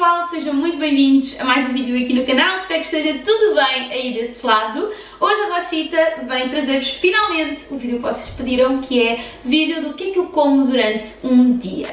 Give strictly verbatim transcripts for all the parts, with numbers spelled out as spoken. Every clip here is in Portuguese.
pessoal, sejam muito bem-vindos a mais um vídeo aqui no canal, espero que esteja tudo bem aí desse lado. Hoje a Rochita vem trazer-vos finalmente o vídeo que vocês pediram, que é vídeo do que é que eu como durante um dia.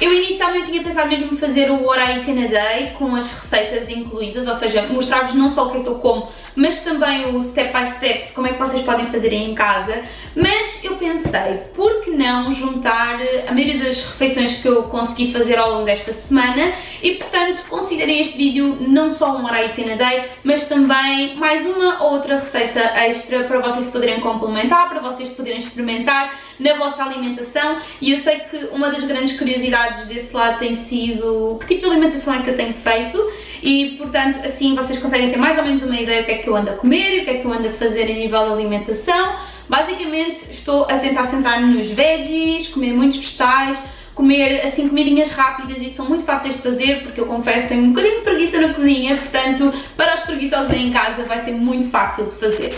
Eu inicialmente tinha pensado mesmo fazer o What I Eat in a Day com as receitas incluídas, ou seja, mostrar-vos não só o que é que eu como, mas também o step by step de como é que vocês podem fazer em casa. Mas eu pensei, por que não juntar a maioria das refeições que eu consegui fazer ao longo desta semana e, portanto, considerem este vídeo não só um What I Eat in a Day, mas também mais uma ou outra receita extra para vocês poderem complementar, para vocês poderem experimentar na vossa alimentação. E eu sei que uma das grandes curiosidades desse lado tem sido que tipo de alimentação é que eu tenho feito e, portanto, assim vocês conseguem ter mais ou menos uma ideia do que é que eu ando a comer e o que é que eu ando a fazer a nível de alimentação. Basicamente estou a tentar centrar-me nos veggies, comer muitos vegetais, comer assim comidinhas rápidas e que são muito fáceis de fazer, porque eu confesso tenho um bocadinho de preguiça na cozinha, portanto para os preguiçosos em casa vai ser muito fácil de fazer.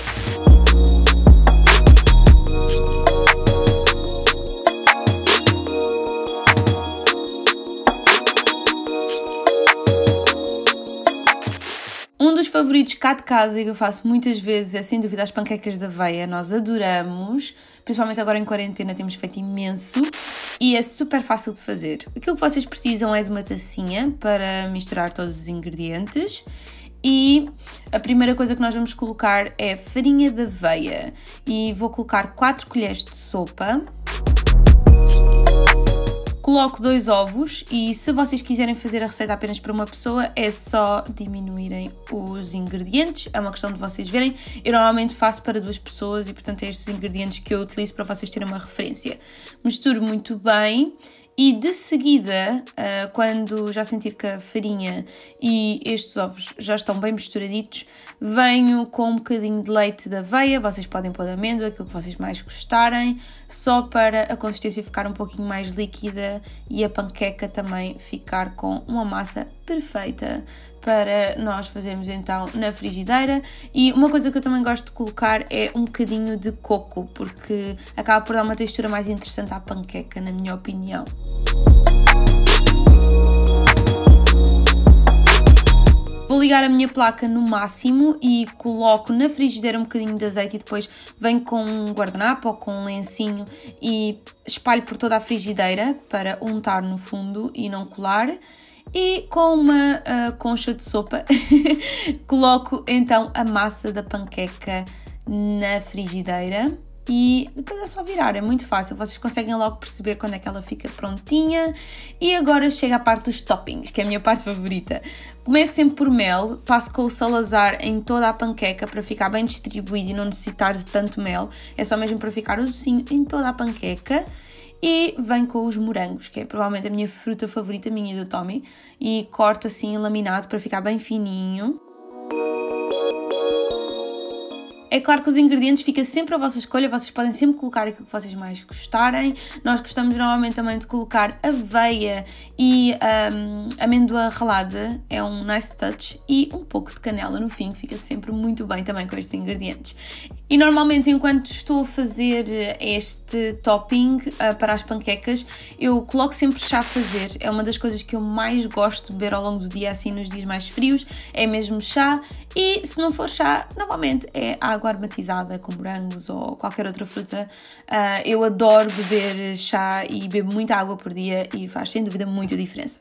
Um dos favoritos cá de casa e que eu faço muitas vezes é sem dúvida as panquecas de aveia. Nós adoramos, principalmente agora em quarentena temos feito imenso e é super fácil de fazer. Aquilo que vocês precisam é de uma tacinha para misturar todos os ingredientes e a primeira coisa que nós vamos colocar é farinha de aveia e vou colocar quatro colheres de sopa. Coloco dois ovos e se vocês quiserem fazer a receita apenas para uma pessoa é só diminuírem os ingredientes, é uma questão de vocês verem. Eu normalmente faço para duas pessoas e portanto é estes ingredientes que eu utilizo para vocês terem uma referência. Misturo muito bem e de seguida, quando já sentir que a farinha e estes ovos já estão bem misturaditos, venho com um bocadinho de leite de aveia, vocês podem pôr de amêndoa, aquilo que vocês mais gostarem, só para a consistência ficar um pouquinho mais líquida e a panqueca também ficar com uma massa perfeita para nós fazermos então na frigideira. E uma coisa que eu também gosto de colocar é um bocadinho de coco, porque acaba por dar uma textura mais interessante à panqueca, na minha opinião. Vou ligar a minha placa no máximo e coloco na frigideira um bocadinho de azeite e depois venho com um guardanapo ou com um lencinho e espalho por toda a frigideira para untar no fundo e não colar. E com uma uh, concha de sopa coloco então a massa da panqueca na frigideira. E depois é só virar, é muito fácil, vocês conseguem logo perceber quando é que ela fica prontinha. E agora chega a parte dos toppings, que é a minha parte favorita. Começo sempre por mel, passo com o salazar em toda a panqueca para ficar bem distribuído e não necessitar de tanto mel. É só mesmo para ficar o docinho em toda a panqueca. E venho com os morangos, que é provavelmente a minha fruta favorita, minha e do Tommy. E corto assim laminado para ficar bem fininho. É claro que os ingredientes ficam sempre à vossa escolha, vocês podem sempre colocar aquilo que vocês mais gostarem. Nós gostamos normalmente também de colocar aveia e um, amêndoa ralada, é um nice touch, e um pouco de canela no fim, que fica sempre muito bem também com estes ingredientes. E normalmente enquanto estou a fazer este topping uh, para as panquecas, eu coloco sempre chá a fazer, é uma das coisas que eu mais gosto de beber ao longo do dia, assim nos dias mais frios, é mesmo chá. E se não for chá, normalmente é água aromatizada com morangos ou qualquer outra fruta. Uh, eu adoro beber chá e bebo muita água por dia e faz sem dúvida muita diferença.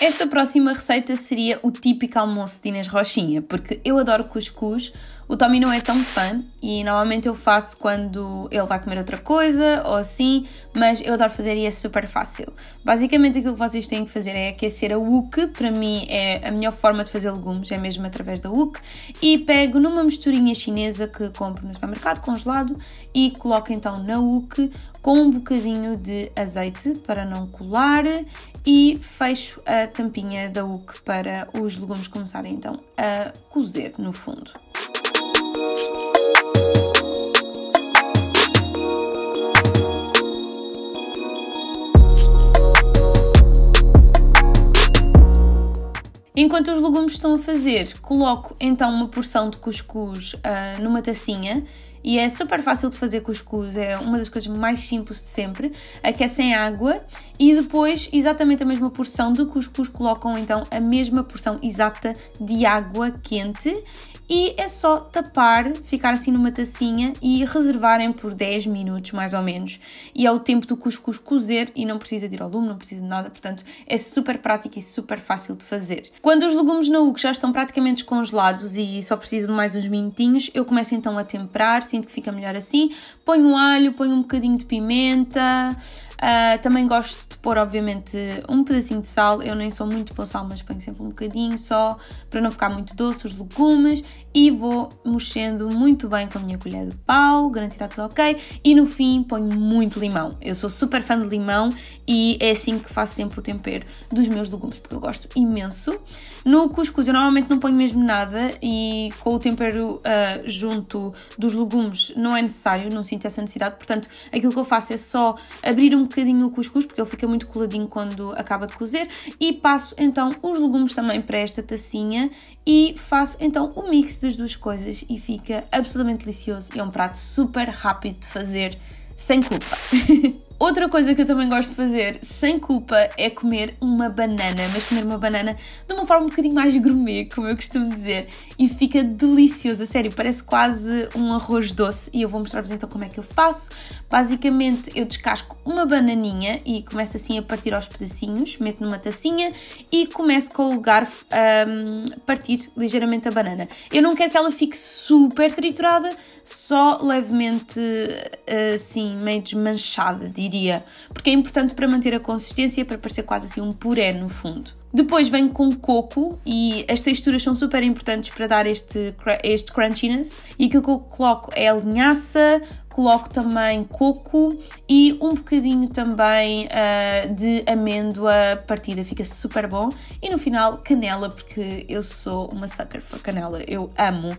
Esta próxima receita seria o típico almoço de Inês Rochinha, porque eu adoro cuscuz, o Tommy não é tão fã e normalmente eu faço quando ele vai comer outra coisa ou assim, mas eu adoro fazer e é super fácil. Basicamente aquilo que vocês têm que fazer é aquecer a wok, para mim é a melhor forma de fazer legumes, é mesmo através da wok, e pego numa misturinha chinesa que compro no supermercado congelado e coloco então na wok com um bocadinho de azeite para não colar e fecho a tampinha da wok para os legumes começarem então a cozer no fundo. Enquanto os legumes estão a fazer, coloco então uma porção de cuscuz uh, numa tacinha. E é super fácil de fazer cuscuz, é uma das coisas mais simples de sempre. Aquecem água e depois, exatamente a mesma porção de cuscuz, colocam então a mesma porção exata de água quente. E é só tapar, ficar assim numa tacinha e reservarem por dez minutos, mais ou menos. E é o tempo do cuscuz cozer e não precisa de ir ao lume, não precisa de nada, portanto é super prático e super fácil de fazer. Quando os legumes na U C já estão praticamente congelados e só preciso de mais uns minutinhos, eu começo então a temperar, sinto que fica melhor assim. Ponho alho, ponho um bocadinho de pimenta, uh, também gosto de pôr, obviamente, um pedacinho de sal. Eu nem sou muito bom sal, mas ponho sempre um bocadinho só, para não ficar muito doce os legumes. E vou mexendo muito bem com a minha colher de pau, garantir que está tudo ok. E no fim ponho muito limão. Eu sou super fã de limão e é assim que faço sempre o tempero dos meus legumes, porque eu gosto imenso. No cuscuz eu normalmente não ponho mesmo nada e com o tempero uh, junto dos legumes não é necessário, não sinto essa necessidade. Portanto, aquilo que eu faço é só abrir um bocadinho o cuscuz, porque ele fica muito coladinho quando acaba de cozer. E passo então os legumes também para esta tacinha e faço então o mix das duas coisas e fica absolutamente delicioso e é um prato super rápido de fazer, sem culpa. Outra coisa que eu também gosto de fazer, sem culpa, é comer uma banana, mas comer uma banana de uma forma um bocadinho mais gourmet, como eu costumo dizer, e fica delicioso, a sério, parece quase um arroz doce, e eu vou mostrar-vos então como é que eu faço. Basicamente, eu descasco uma bananinha e começo assim a partir aos pedacinhos, meto numa tacinha e começo com o garfo a partir ligeiramente a banana. Eu não quero que ela fique super triturada, só levemente assim, meio desmanchada, diria. Porque é importante para manter a consistência, para parecer quase assim um puré no fundo. Depois venho com coco e as texturas são super importantes para dar este, este crunchiness. E aquilo que eu coloco é a linhaça, coloco também coco e um bocadinho também uh, de amêndoa partida, fica super bom. E no final canela, porque eu sou uma sucker for canela, eu amo.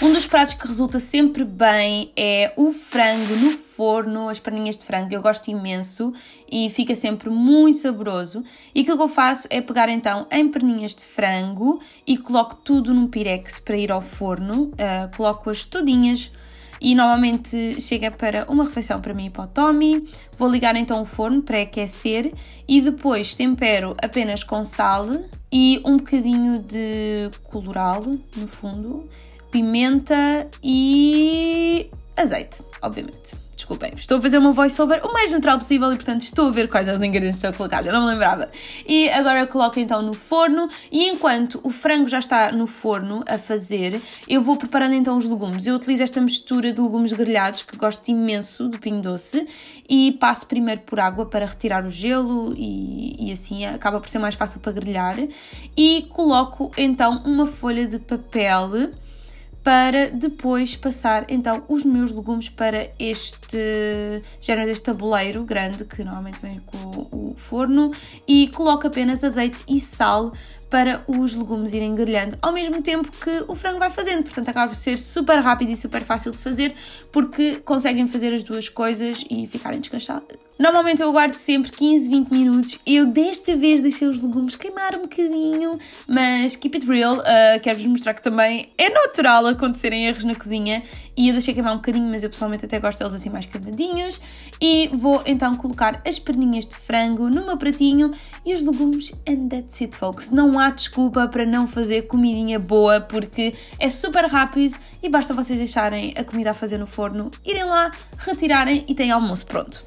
Um dos pratos que resulta sempre bem é o frango no forno, as perninhas de frango, eu gosto imenso e fica sempre muito saboroso. E aquilo que eu faço é pegar então em perninhas de frango e coloco tudo num pirex para ir ao forno, uh, coloco-as todinhas e normalmente chega para uma refeição para mim e para o Tommy. Vou ligar então o forno para aquecer e depois tempero apenas com sal e um bocadinho de colorau, no fundo, pimenta e azeite, obviamente. Desculpem, estou a fazer uma voiceover o mais natural possível e, portanto, estou a ver quais são os ingredientes que eu colocar, eu não me lembrava. E agora coloco então no forno e enquanto o frango já está no forno a fazer, eu vou preparando então os legumes. Eu utilizo esta mistura de legumes grelhados, que gosto imenso, do Pingo Doce, e passo primeiro por água para retirar o gelo e, e assim acaba por ser mais fácil para grelhar. E coloco então uma folha de papel para depois passar então os meus legumes para este género deste tabuleiro grande que normalmente vem com o forno e coloco apenas azeite e sal para os legumes irem grelhando ao mesmo tempo que o frango vai fazendo, portanto acaba por ser super rápido e super fácil de fazer porque conseguem fazer as duas coisas e ficarem descansados. Normalmente eu guardo sempre quinze, vinte minutos, eu desta vez deixei os legumes queimar um bocadinho, mas keep it real, uh, quero-vos mostrar que também é natural acontecerem erros na cozinha e eu deixei queimar um bocadinho, mas eu pessoalmente até gosto deles assim mais queimadinhos. E vou então colocar as perninhas de frango no meu pratinho e os legumes and that's it, folks. Não Não há desculpa para não fazer comidinha boa porque é super rápido e basta vocês deixarem a comida a fazer no forno, irem lá, retirarem e têm almoço pronto.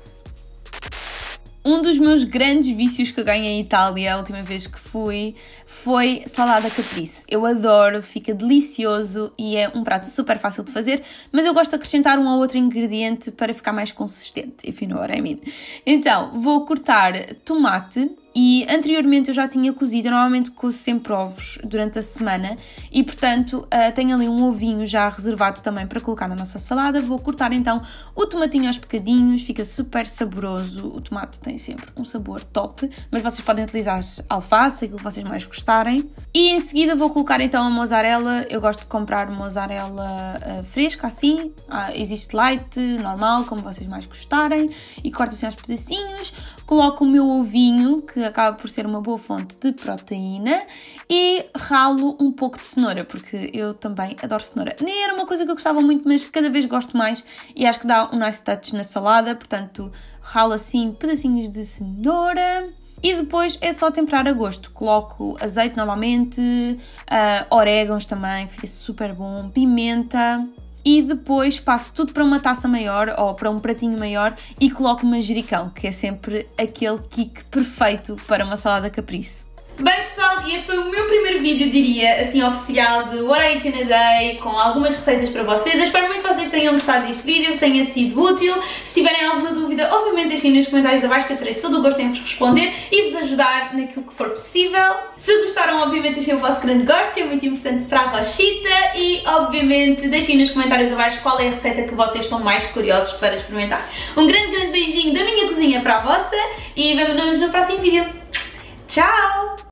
Um dos meus grandes vícios que eu ganhei em Itália, a última vez que fui, foi salada caprese. Eu adoro, fica delicioso e é um prato super fácil de fazer, mas eu gosto de acrescentar um ou outro ingrediente para ficar mais consistente, if you know what I mean. Então, vou cortar tomate e anteriormente eu já tinha cozido, eu normalmente cozo sempre ovos durante a semana e, portanto, tenho ali um ovinho já reservado também para colocar na nossa salada. Vou cortar então o tomatinho aos bocadinhos, fica super saboroso, o tomate tem sempre um sabor top, mas vocês podem utilizar alface, aquilo que vocês mais gostarem. E em seguida vou colocar então a mozzarella, eu gosto de comprar mozzarella fresca assim, existe light, normal, como vocês mais gostarem, e corto assim aos pedacinhos. coloco o meu ovinho, que acaba por ser uma boa fonte de proteína, e ralo um pouco de cenoura, porque eu também adoro cenoura. Nem era uma coisa que eu gostava muito, mas cada vez gosto mais e acho que dá um nice touch na salada, portanto ralo assim pedacinhos de cenoura. E depois é só temperar a gosto, coloco azeite normalmente, uh, orégãos também, fica super bom, pimenta. E depois passo tudo para uma taça maior ou para um pratinho maior e coloco manjericão, que é sempre aquele kick perfeito para uma salada caprice. Bem pessoal, este foi o meu primeiro vídeo, diria, assim oficial de What I Eat in a Day, com algumas receitas para vocês. Eu espero muito que vocês tenham gostado deste vídeo, que tenha sido útil. Se tiverem alguma dúvida, obviamente deixem nos comentários abaixo, que eu terei todo o gosto em vos responder e vos ajudar naquilo que for possível. Se gostaram, obviamente deixem o vosso grande gosto, que é muito importante para a Rochita, e obviamente deixem nos comentários abaixo qual é a receita que vocês são mais curiosos para experimentar. Um grande, grande beijinho da minha cozinha para a vossa e vemo-nos no próximo vídeo. Tchau!